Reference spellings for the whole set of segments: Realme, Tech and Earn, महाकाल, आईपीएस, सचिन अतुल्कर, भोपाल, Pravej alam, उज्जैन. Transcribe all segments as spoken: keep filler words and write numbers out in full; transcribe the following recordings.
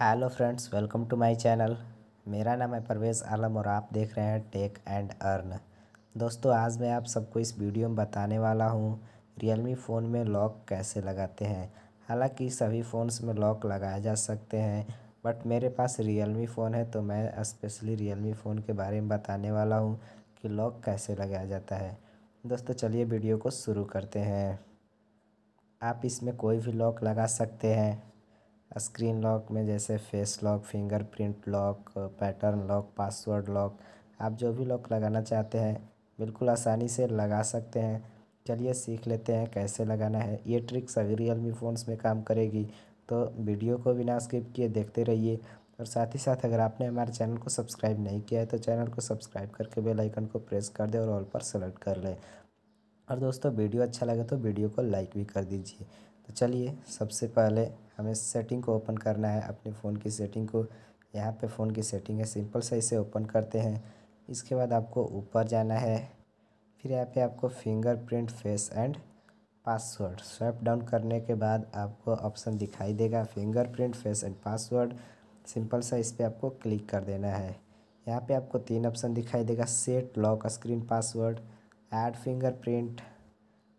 Hello friends, welcome to my channel. मेरा नाम है परवेज़ आलम और आप देख रहे हैं टेक एंड अर्न। दोस्तों, आज मैं आप सबको इस वीडियो में बताने वाला हूं रियलमी फ़ोन में लॉक कैसे लगाते हैं। हालांकि सभी फ़ोन्स में लॉक लगाए जा सकते हैं, बट मेरे पास रियलमी फ़ोन है तो मैं स्पेशली रियलमी फ़ोन के बारे में बताने वाला हूँ कि लॉक कैसे लगाया जाता है। दोस्तों चलिए वीडियो को शुरू करते हैं। आप इसमें कोई भी लॉक लगा सकते हैं। स्क्रीन लॉक में जैसे face lock, fingerprint lock, pattern lock, password lock, आप जो भी लॉक लगाना चाहते हैं बिल्कुल आसानी से लगा सकते हैं। चलिए सीख लेते हैं कैसे लगाना है। ये ट्रिक सभी रियलमी फ़ोन्स में काम करेगी, तो वीडियो को बिना स्किप किए देखते रहिए। और साथ ही साथ अगर आपने हमारे चैनल को सब्सक्राइब नहीं किया है तो चैनल को सब्सक्राइब करके बेल आइकन को प्रेस कर दें और ऑल पर सेलेक्ट कर लें। और दोस्तों वीडियो अच्छा लगे तो वीडियो को लाइक भी कर दीजिए। तो चलिए सबसे पहले हमें सेटिंग को ओपन करना है, अपने फ़ोन की सेटिंग को। यहाँ पे फ़ोन की सेटिंग है, सिंपल सा इसे ओपन करते हैं। इसके बाद आपको ऊपर जाना है, फिर यहाँ पे आपको fingerprint, face and password swipe down करने के बाद आपको ऑप्शन दिखाई देगा fingerprint, face and password. Simple सा इस पर आपको क्लिक कर देना है। यहाँ पर आपको तीन ऑप्शन दिखाई देगा, set lock screen password, add fingerprint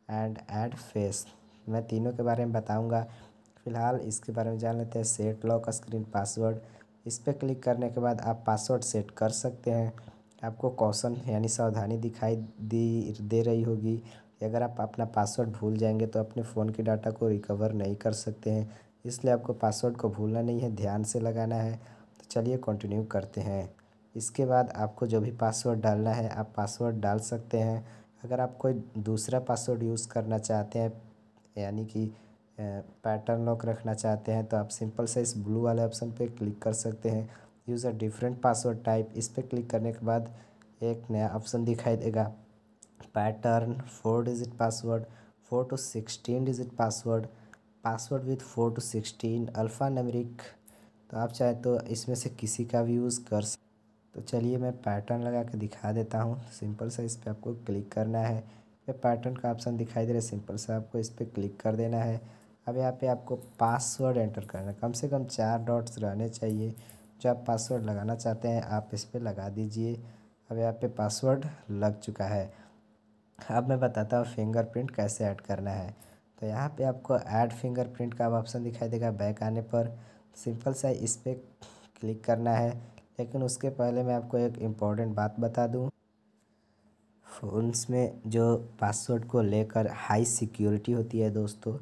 and add face. मैं तीनों के बारे में बताऊंगा, फ़िलहाल इसके बारे में जान लेते हैं। सेट लॉक स्क्रीन पासवर्ड, इस पर क्लिक करने के बाद आप पासवर्ड सेट कर सकते हैं। आपको कॉशन यानी सावधानी दिखाई दी दे रही होगी कि अगर आप अपना पासवर्ड भूल जाएंगे तो अपने फ़ोन के डाटा को रिकवर नहीं कर सकते हैं, इसलिए आपको पासवर्ड को भूलना नहीं है, ध्यान से लगाना है। तो चलिए कंटिन्यू करते हैं। इसके बाद आपको जो भी पासवर्ड डालना है आप पासवर्ड डाल सकते हैं। अगर आप कोई दूसरा पासवर्ड यूज़ करना चाहते हैं यानी कि पैटर्न लॉक रखना चाहते हैं तो आप सिंपल से इस ब्लू वाले ऑप्शन पे क्लिक कर सकते हैं, use a different password type. इस पर क्लिक करने के बाद एक नया ऑप्शन दिखाई देगा, pattern, four digit password, four to sixteen digit password, password with four to sixteen alpha numeric. तो आप चाहे तो इसमें से किसी का भी यूज़ कर सकते। तो चलिए मैं पैटर्न लगा के दिखा देता हूँ। सिंपल सा इस पर आपको क्लिक करना है, पैटर्न का ऑप्शन दिखाई दे रहा है, सिंपल से आपको इस पर क्लिक कर देना है। अब यहाँ पे आपको पासवर्ड एंटर करना है, कम से कम चार डॉट्स रहने चाहिए। जो आप पासवर्ड लगाना चाहते हैं आप इस पर लगा दीजिए। अब यहाँ पे पासवर्ड लग चुका है। अब मैं बताता हूँ फिंगरप्रिंट कैसे ऐड करना है। तो यहाँ पे आपको ऐड फिंगरप्रिंट का ऑप्शन दिखाई देगा बैक आने पर, सिंपल सा इस पर क्लिक करना है। लेकिन उसके पहले मैं आपको एक इम्पॉर्टेंट बात बता दूँ, फ़ोन्स में जो पासवर्ड को लेकर हाई सिक्योरिटी होती है दोस्तों,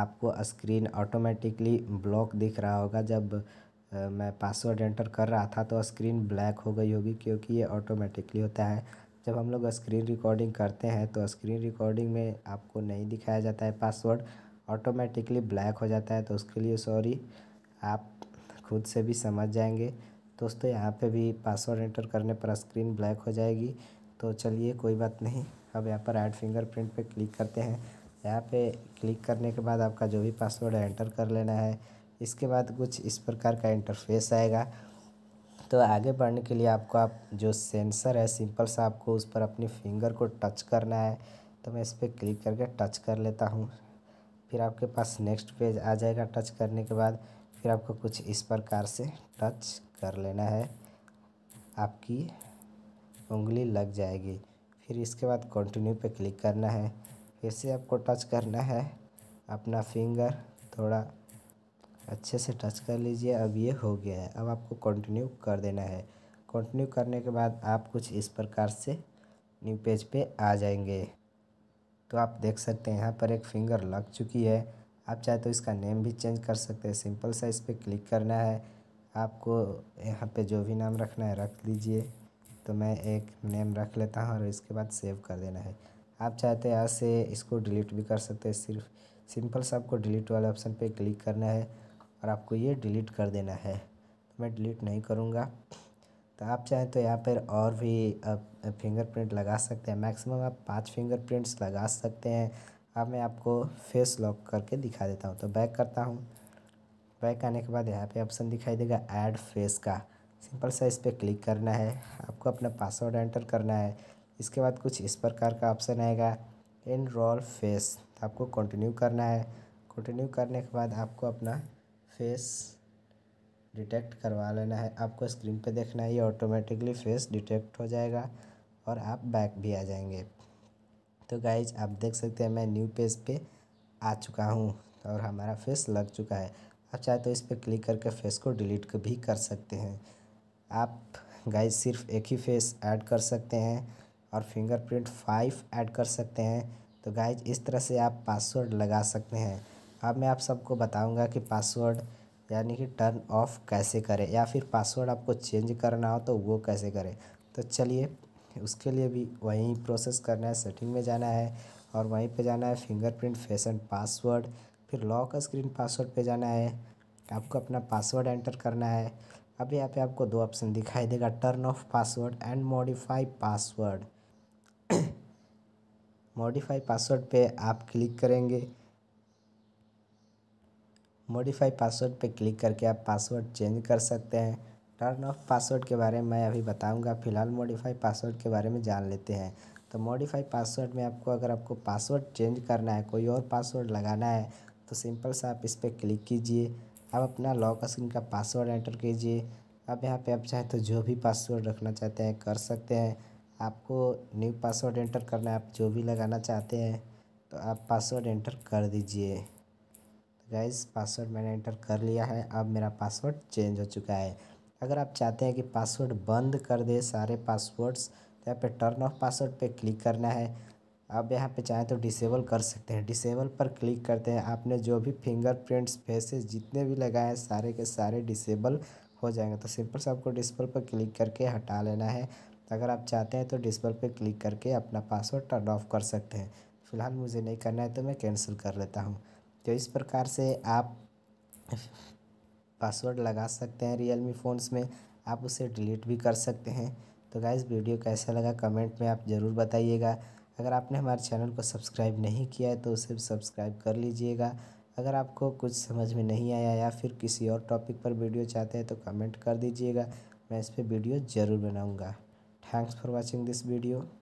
आपको स्क्रीन ऑटोमेटिकली ब्लॉक दिख रहा होगा। जब आ, मैं पासवर्ड एंटर कर रहा था तो स्क्रीन ब्लैक हो गई होगी, क्योंकि ये ऑटोमेटिकली होता है। जब हम लोग स्क्रीन रिकॉर्डिंग करते हैं तो स्क्रीन रिकॉर्डिंग में आपको नहीं दिखाया जाता है पासवर्ड, ऑटोमेटिकली ब्लैक हो जाता है। तो उसके लिए सॉरी, आप खुद से भी समझ जाएंगे दोस्तों। यहाँ पर भी पासवर्ड एंटर करने पर स्क्रीन ब्लैक हो जाएगी, तो चलिए कोई बात नहीं। अब यहाँ पर ऐड फिंगरप्रिंट पे क्लिक करते हैं। यहाँ पे क्लिक करने के बाद आपका जो भी पासवर्ड है एंटर कर लेना है। इसके बाद कुछ इस प्रकार का इंटरफेस आएगा। तो आगे बढ़ने के लिए आपको आप जो सेंसर है सिंपल सा आपको उस पर अपनी फिंगर को टच करना है। तो मैं इस पर क्लिक करके टच कर लेता हूँ। फिर आपके पास नेक्स्ट पेज आ जाएगा। टच करने के बाद फिर आपको कुछ इस प्रकार से टच कर लेना है, आपकी उंगली लग जाएगी। फिर इसके बाद कंटिन्यू पे क्लिक करना है। फिर से आपको टच करना है, अपना फिंगर थोड़ा अच्छे से टच कर लीजिए। अब ये हो गया है, अब आपको कंटिन्यू कर देना है। कंटिन्यू करने के बाद आप कुछ इस प्रकार से न्यू पेज पे आ जाएंगे। तो आप देख सकते हैं यहाँ पर एक फिंगर लग चुकी है। आप चाहे तो इसका नेम भी चेंज कर सकते हैं। सिंपल सा इस पर क्लिक करना है, आपको यहाँ पर जो भी नाम रखना है रख लीजिए। तो मैं एक नेम रख लेता हूँ और इसके बाद सेव कर देना है। आप चाहते हैं यहाँ से इसको डिलीट भी कर सकते हैं। सिर्फ सिंपल सा आपको डिलीट वाले ऑप्शन पे क्लिक करना है और आपको ये डिलीट कर देना है। तो मैं डिलीट नहीं करूँगा। तो आप चाहें तो यहाँ पर और भी फिंगरप्रिंट लगा सकते हैं, मैक्सिमम आप पाँच फिंगरप्रिंट्स लगा सकते हैं। अब मैं आपको फेस लॉक करके दिखा देता हूँ। तो बैक करता हूँ। बैक आने के बाद यहाँ पर ऑप्शन दिखाई देगा ऐड फेस का, सिंपल सा इस पर क्लिक करना है। आपको अपना पासवर्ड एंटर करना है। इसके बाद कुछ इस प्रकार का ऑप्शन आएगा, एनरोल फेस, आपको कंटिन्यू करना है। कंटिन्यू करने के बाद आपको अपना फेस डिटेक्ट करवा लेना है। आपको स्क्रीन पे देखना है, ये ऑटोमेटिकली फेस डिटेक्ट हो जाएगा और आप बैक भी आ जाएंगे। तो गाइज आप देख सकते हैं मैं न्यू पेज पे आ चुका हूँ और हमारा फेस लग चुका है। आप चाहे तो इस पर क्लिक करके फेस को डिलीट भी कर सकते हैं। आप गाइज सिर्फ एक ही फेस ऐड कर सकते हैं और फिंगरप्रिंट फाइव ऐड कर सकते हैं। तो गाइज इस तरह से आप पासवर्ड लगा सकते हैं। अब मैं आप सबको बताऊंगा कि पासवर्ड यानी कि टर्न ऑफ कैसे करें या फिर पासवर्ड आपको चेंज करना हो तो वो कैसे करें। तो चलिए उसके लिए भी वहीं प्रोसेस करना है, सेटिंग में जाना है और वहीं पे जाना है फिंगरप्रिंट फेस एंड पासवर्ड, फिर लॉक स्क्रीन पासवर्ड पे जाना है। आपको अपना पासवर्ड एंटर करना है। अब यहाँ पे आपको दो ऑप्शन दिखाई देगा, turn off password and modify password. Modify password पे आप क्लिक करेंगे। मॉडिफाई पासवर्ड पे क्लिक करके आप पासवर्ड चेंज कर सकते हैं। टर्न ऑफ पासवर्ड के बारे में मैं अभी बताऊंगा, फिलहाल मॉडिफाई पासवर्ड के बारे में जान लेते हैं। तो मॉडिफाई पासवर्ड में आपको अगर आपको पासवर्ड चेंज करना है, कोई और पासवर्ड लगाना है, तो सिंपल सा आप इस पर क्लिक कीजिए। अब अपना लॉक स्क्रीन का पासवर्ड एंटर कीजिए। अब यहाँ पे आप चाहे तो जो भी पासवर्ड रखना चाहते हैं कर सकते हैं। आपको न्यू पासवर्ड एंटर करना है, आप जो भी लगाना चाहते हैं तो आप पासवर्ड एंटर कर दीजिए। तो गाइस पासवर्ड मैंने एंटर कर लिया है। अब मेरा पासवर्ड चेंज हो चुका है। अगर आप चाहते हैं कि पासवर्ड बंद कर दे सारे पासवर्ड्स, तो यहाँ पे टर्न ऑफ पासवर्ड पे क्लिक करना है। आप यहाँ पे चाहें तो डिसेबल कर सकते हैं। डिसेबल पर क्लिक करते हैं, आपने जो भी फिंगरप्रिंट्स फेसेस जितने भी लगाए सारे के सारे डिसेबल हो जाएंगे। तो सिंपल से आपको डिसेबल पर क्लिक करके हटा लेना है। अगर आप चाहते हैं तो डिसेबल पर क्लिक करके अपना पासवर्ड टर्न ऑफ कर सकते हैं। फ़िलहाल मुझे नहीं करना है तो मैं कैंसिल कर लेता हूँ। तो इस प्रकार से आप पासवर्ड लगा सकते हैं रियलमी फ़ोन्स में, आप उसे डिलीट भी कर सकते हैं। तो गाइज़ वीडियो कैसा लगा कमेंट में आप ज़रूर बताइएगा। अगर आपने हमारे चैनल को सब्सक्राइब नहीं किया है तो उसे सब्सक्राइब कर लीजिएगा। अगर आपको कुछ समझ में नहीं आया या फिर किसी और टॉपिक पर वीडियो चाहते हैं तो कमेंट कर दीजिएगा, मैं इस पर वीडियो ज़रूर बनाऊँगा। Thanks for watching this video.